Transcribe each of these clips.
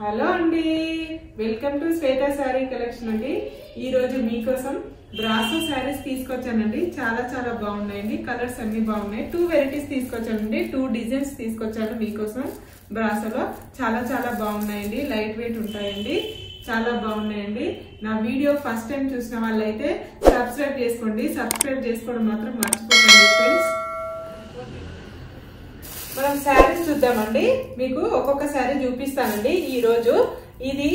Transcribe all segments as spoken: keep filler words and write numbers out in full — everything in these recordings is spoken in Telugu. हेलो अंडी वेलकम टू श्वेता सारी कलेक्शन अंडी ई रोजु मी कोसम ब्रासो सारीस तीसुकोच्चानंडी चाला चाला बागुन्नायंडी कलर्स अन्नी बागुन्नायि टू वेराइटीस तीसुकोच्चानंडी टू डिजाइन्स तीसुकोच्चाను మీ కోసం బ్రాసోలో చాలా చాలా బాగున్నాయండి లైట్ వెయిట్ ఉంటాయండి చాలా బాగున్నాయండి నా వీడియో ఫస్ట్ టైం చూసిన వాళ్ళైతే సబ్స్క్రైబ్ చేసుకోండి సబ్స్క్రైబ్ చేసుకోవడం మాత్రం మర్చిపోకండి ఫ్రెండ్స్ మనం సారీస్ చూద్దామండి మీకు ఒక్కొక్క సారీ చూపిస్తానండి ఈ రోజు ఇది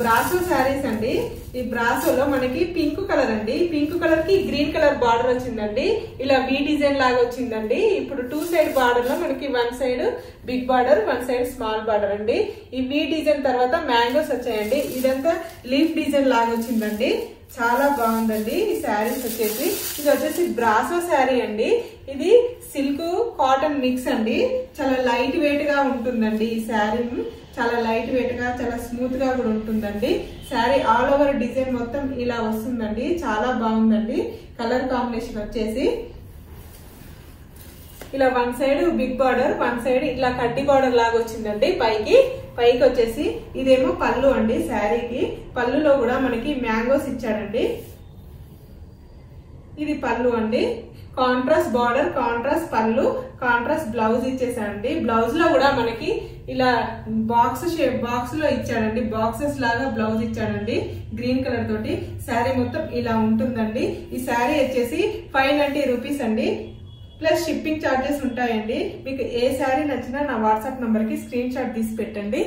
బ్రాసో సారీస్ అండి ఈ బ్రాసోలో మనకి పింక్ కలర్ అండి పింక్ కలర్ కి గ్రీన్ కలర్ బార్డర్ వచ్చిందండి ఇలా వి డిజైన్ లాగా వచ్చిందండి ఇప్పుడు టూ సైడ్ బార్డర్ లో మనకి one side big border one side small border అండి ఈ వి డిజైన్ తర్వాత మ్యాంగోస్ వచ్చాయండి ఇదంతా లీఫ్ డిజైన్ లాగా వచ్చిందండి చాలా బాగుందండి ఈ సారీస్ వచ్చేసి ఇది వచ్చేసి బ్రాసో సారీ అండి ఇది సిల్క్ కాటన్ మిక్స్ అండి చాలా లైట్ వెయిట్ గా ఉంటుందండి ఈ సారీ చాలా లైట్ వెయిట్ గా చాలా స్మూత్ గా కూడా ఉంటుందండి సారీ ఆల్ ఓవర్ డిజైన్ మొత్తం ఇలా వస్తుందండి చాలా బాగుందండి కలర్ కాంబినేషన్ వచ్చేసి ఇలా one side big border one side ఇలా కడ్డీ బార్డర్ లాగా వచ్చిందండి పైకి పైకి వచ్చేసి ఇదేమో పళ్ళు అండి శారీకి పళ్ళులో కూడా మనకి మ్యాంగోస్ ఇచ్చాడండి ఇది పళ్ళు అండి కాంట్రాస్ట్ బార్డర్ కాంట్రాస్ట్ పళ్ళు కాంట్రాస్ట్ బ్లౌజ్ ఇచ్చేసాడండి బ్లౌజ్ లో కూడా మనకి ఇలా బాక్స్ షేప్ బాక్స్ లో ఇచ్చాడండి బాక్సెస్ లాగా బ్లౌజ్ ఇచ్చాడండి గ్రీన్ కలర్ తోటి శారీ మొత్తం ఇలా ఉంటుందండి ఈ శారీ వచ్చేసి ఫైవ్ నైన్టీ రూపీస్ అండి ప్లస్ షిప్పింగ్ ఛార్జెస్ ఉంటాయండి మీకు ఏ శారీ నచ్చినా నా వాట్సాప్ నంబర్ కి స్క్రీన్ షాట్ తీసి పెట్టండి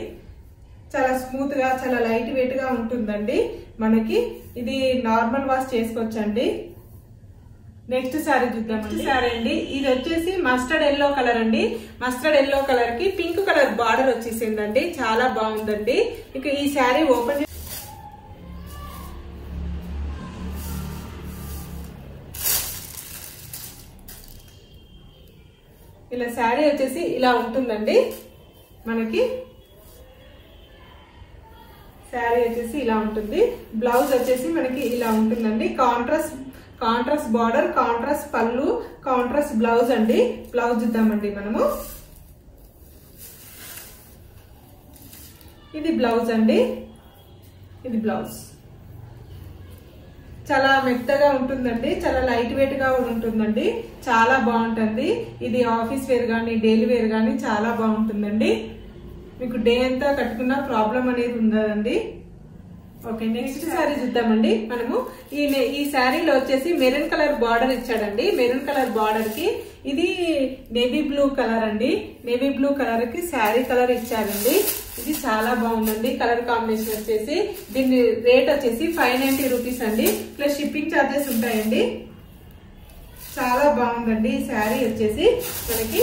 చాలా స్మూత్ గా చాలా లైట్ వెయిట్ గా ఉంటుందండి మనకి ఇది నార్మల్ వాష్ చేసుకోవచ్చండి నెక్స్ట్ సారీ చూద్దాం సారీ అండి ఇది వచ్చేసి మస్టర్డ్ ఎల్లో కలర్ అండి మస్టర్డ్ ఎల్లో కలర్ కి పింక్ కలర్ బార్డర్ వచ్చేసిందండి చాలా బాగుందండి ఇక ఈ శారీ ఓపెన్ ఇలా శారీ వచ్చేసి ఇలా ఉంటుందండి మనకి శారీ వచ్చేసి ఇలా ఉంటుంది బ్లౌజ్ వచ్చేసి మనకి ఇలా ఉంటుందండి కాంట్రాస్ట్ కాంట్రాస్ట్ బార్డర్ కాంట్రాస్ట్ పళ్ళు కాంట్రాస్ట్ బ్లౌజ్ అండి బ్లౌజ్ ఇద్దామండి మనము ఇది బ్లౌజ్ అండి ఇది బ్లౌజ్ చాలా మెత్తగా ఉంటుందండి చాలా లైట్ వెయిట్ గా ఉంటుందండి చాలా బాగుంటుంది ఇది ఆఫీస్ వేర్ గానీ డైలీ వేర్ గానీ చాలా బాగుంటుందండి మీకు డే అంతా కట్టుకున్న ప్రాబ్లం అనేది ఉండదండి ఓకే నెక్స్ట్ శారీ చూద్దామండి మనము ఈ ఈ శారీలో వచ్చేసి మెరూన్ కలర్ బార్డర్ ఇచ్చాడండి మెరూన్ కలర్ బార్డర్ కి ఇది నేవీ బ్లూ కలర్ అండి నేవీ బ్లూ కలర్ కి శారీ కలర్ ఇచ్చారండి ఇది చాలా బాగుందండి కలర్ కాంబినేషన్ వచ్చేసి దీని రేట్ వచ్చేసి ఫైవ్ నైన్టీ రూపీస్ అండి ప్లస్ షిప్పింగ్ ఛార్జెస్ ఉంటాయండి చాలా బాగుందండి ఈ శారీ వచ్చేసి మనకి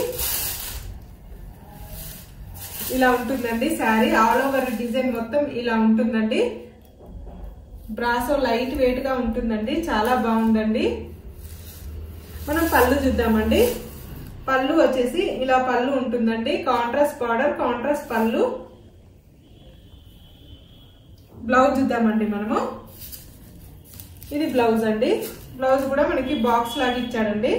ఇలా ఉంటుందండి శారీ ఆల్ ఓవర్ డిజైన్ మొత్తం ఇలా ఉంటుందండి బ్రాసో లైట్ వెయిట్ గా ఉంటుందండి చాలా బాగుందండి మనం పళ్ళు చూద్దామండి పళ్ళు వచ్చేసి ఇలా పళ్ళు ఉంటుందండి కాంట్రాస్ట్ బార్డర్ కాంట్రాస్ట్ పళ్ళు బ్లౌజ్ చూద్దామండి మనము ఇది బ్లౌజ్ అండి బ్లౌజ్ కూడా మనకి బాక్స్ లాగా ఇచ్చాడండి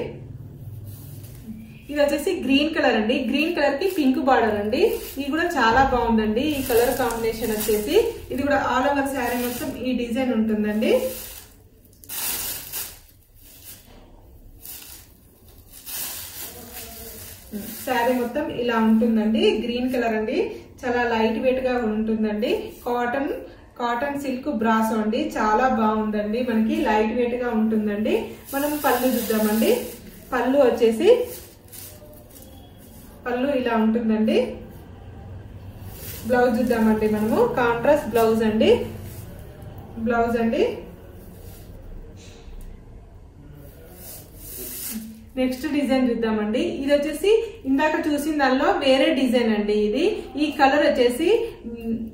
ఇది వచ్చేసి గ్రీన్ కలర్ అండి గ్రీన్ కలర్ కి పింక్ బార్డర్ అండి ఇది కూడా చాలా బాగుందండి ఈ కలర్ కాంబినేషన్ వచ్చేసి ఇది కూడా ఆల్ ఓవర్ శారీ మొత్తం ఈ డిజైన్ ఉంటుందండి శారీ మొత్తం ఇలా ఉంటుందండి గ్రీన్ కలర్ అండి చాలా లైట్ వెయిట్ గా ఉంటుందండి కాటన్ కాటన్ సిల్క్ బ్రాసో అండి చాలా బాగుందండి మనకి లైట్ వెయిట్ గా ఉంటుందండి మనం పళ్ళు చూద్దామండి పళ్ళు వచ్చేసి పళ్ళు ఇలా ఉంటుందండి బ్లౌజ్ చూద్దామండి మనము కాంట్రాస్ట్ బ్లౌజ్ అండి బ్లౌజ్ అండి నెక్స్ట్ డిజైన్ చూద్దామండి ఇది వచ్చేసి ఇందాక చూసిన దానిలో వేరే డిజైన్ అండి ఇది ఈ కలర్ వచ్చేసి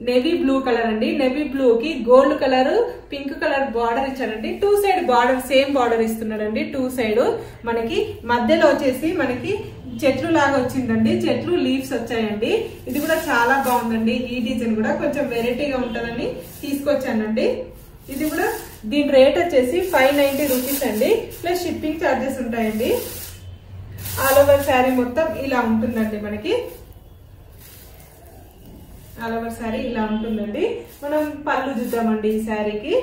నేవీ బ్లూ కలర్ అండి నేవీ బ్లూ కి gold colour pink colour border ఇచ్చాడండి two side border same border ఇస్తున్నాడండి టూ సైడ్ మనకి మధ్యలో వచ్చేసి మనకి చెట్లు లాగా వచ్చిందండి చెట్లు లీవ్స్ వచ్చాయండి ఇది కూడా చాలా బాగుందండి ఈ డిజైన్ కూడా కొంచెం వెరైటీగా ఉంటుందని తీసుకొచ్చానండి ఇది కూడా దీని రేట్ వచ్చేసి ఫైవ్ నైన్టీ రూపీస్ అండి ప్లస్ షిప్పింగ్ ఛార్జెస్ ఉంటాయండి ఆల్ ఓవర్ శారీ మొత్తం ఇలా ఉంటుందండి మనకి ఆల్ ఓవర్ సారీ ఇలా ఉంటుందండి. మనం పళ్ళు చూద్దామండి ఈ సారీకి.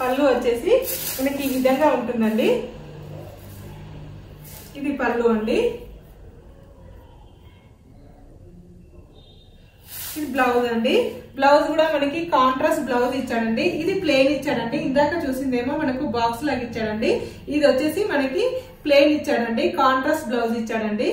పళ్ళు వచ్చేసి మనకి ఈ విధంగా ఉంటుందండి. ఇది పళ్ళు అండి. ఇది బ్లౌజ్ అండి. బ్లౌజ్ కూడా మనకి కాంట్రాస్ట్ బ్లౌజ్ ఇచ్చాడండి. ఇది ప్లెయిన్ ఇచ్చాడండి. ఇందాక చూసిందేమో మనకు బాక్స్ లాగా ఇచ్చాడండి. ఇది వచ్చేసి మనకి ప్లెయిన్ ఇచ్చాడండి, కాంట్రాస్ట్ బ్లౌజ్ ఇచ్చాడండి.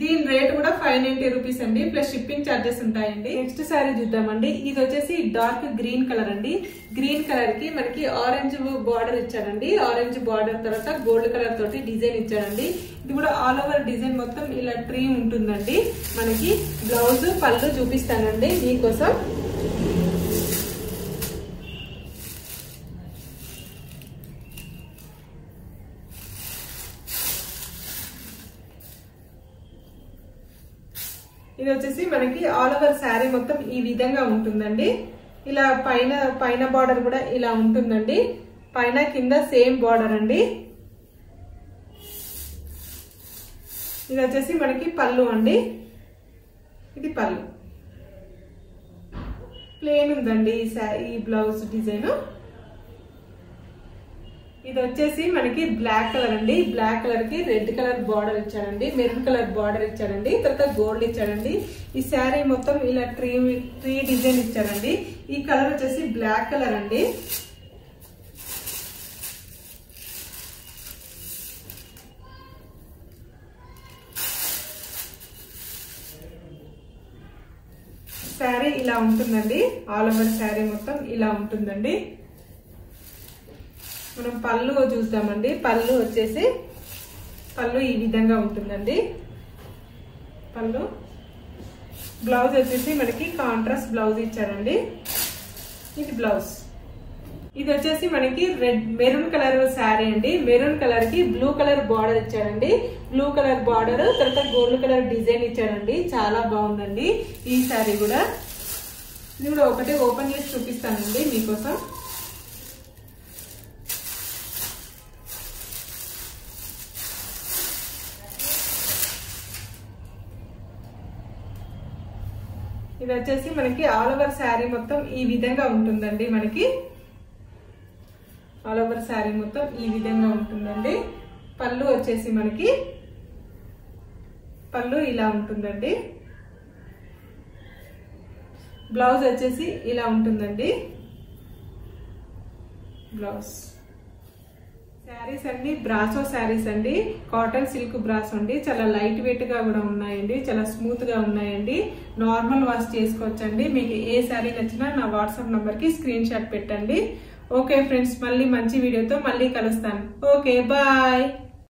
దీని రేట్ కూడా ఫైవ్ నైన్టీ రూపీస్ అండి, ప్లస్ షిప్పింగ్ ఛార్జెస్ ఉంటాయండి. నెక్స్ట్ సారీ చూద్దామండి. ఇది వచ్చేసి డార్క్ గ్రీన్ కలర్ అండి. గ్రీన్ కలర్ కి మనకి ఆరెంజ్ బార్డర్ ఇచ్చాడండి. ఆరెంజ్ బార్డర్ తర్వాత గోల్డ్ కలర్ తోటి డిజైన్ ఇచ్చాడండి. ఇది కూడా ఆల్ ఓవర్ డిజైన్ మొత్తం ఇలా ట్రీ ఉంటుందండి. మనకి బ్లౌజ్ పళ్ళు చూపిస్తానండి మీకోసం. ఇది వచ్చేసి మనకి ఆల్ ఓవర్ శారీ మొత్తం ఈ విధంగా ఉంటుందండి. ఇలా పైన పైన బార్డర్ కూడా ఇలా ఉంటుందండి. పైన కింద సేమ్ బార్డర్ అండి. ఇది వచ్చేసి మనకి పళ్ళు అండి. ఇది పళ్ళు ప్లెయిన్ ఉందండి ఈ శారీ ఈ బ్లౌజ్ డిజైన్. ఇది వచ్చేసి మనకి బ్లాక్ కలర్ అండి. బ్లాక్ కలర్ కి రెడ్ కలర్ బార్డర్ ఇచ్చాడండి, మెరూన్ కలర్ బార్డర్ ఇచ్చాడండి, తర్వాత గోల్డ్ ఇచ్చాడండి. ఈ శారీ మొత్తం ఇలా ట్రీ ట్రీ డిజైన్ ఇచ్చాడండి. ఈ కలర్ వచ్చేసి బ్లాక్ కలర్ అండి. శారీ ఇలా ఉంటుందండి. ఆల్ ఓవర్ శారీ మొత్తం ఇలా ఉంటుందండి. మనం పళ్ళు చూస్తామండి. పళ్ళు వచ్చేసి పళ్ళు ఈ విధంగా ఉంటుందండి. పళ్ళు బ్లౌజ్ వచ్చేసి మనకి కాంట్రాస్ట్ బ్లౌజ్ ఇచ్చారండి. ఇది బ్లౌజ్. ఇది వచ్చేసి మనకి రెడ్ మెరూన్ కలర్ శారీ అండి. మెరూన్ కలర్ కి బ్లూ కలర్ బార్డర్ ఇచ్చాడండి. బ్లూ కలర్ బార్డర్ తర్వాత గోల్డ్ కలర్ డిజైన్ ఇచ్చాడండి. చాలా బాగుందండి ఈ శారీ కూడా. ఇది కూడా ఒకటే ఓపెన్ చేసి చూపిస్తానండి మీకోసం. ఇది వచ్చేసి మనకి ఆల్ ఓవర్ శారీ మొత్తం ఈ విధంగా ఉంటుందండి. మనకి ఆల్ ఓవర్ శారీ మొత్తం ఈ విధంగా ఉంటుందండి. పళ్ళు వచ్చేసి మనకి పళ్ళు ఇలా ఉంటుందండి. బ్లౌజ్ వచ్చేసి ఇలా ఉంటుందండి. బ్లౌజ్ శారీస్ అండి, బ్రాసో శారీస్ అండి. కాటన్ సిల్క్ బ్రాసో అండి. చాలా లైట్ వెయిట్ గా కూడా ఉన్నాయండి. చాలా స్మూత్ గా ఉన్నాయండి. నార్మల్ వాష్ చేసుకోవచ్చండి. మీకు ఏ శారీ నచ్చినా నా వాట్సాప్ నంబర్ కి స్క్రీన్ షాట్ పెట్టండి. ఓకే ఫ్రెండ్స్, మళ్ళీ మంచి వీడియోతో మళ్ళీ కలుస్తాను. Okay bye.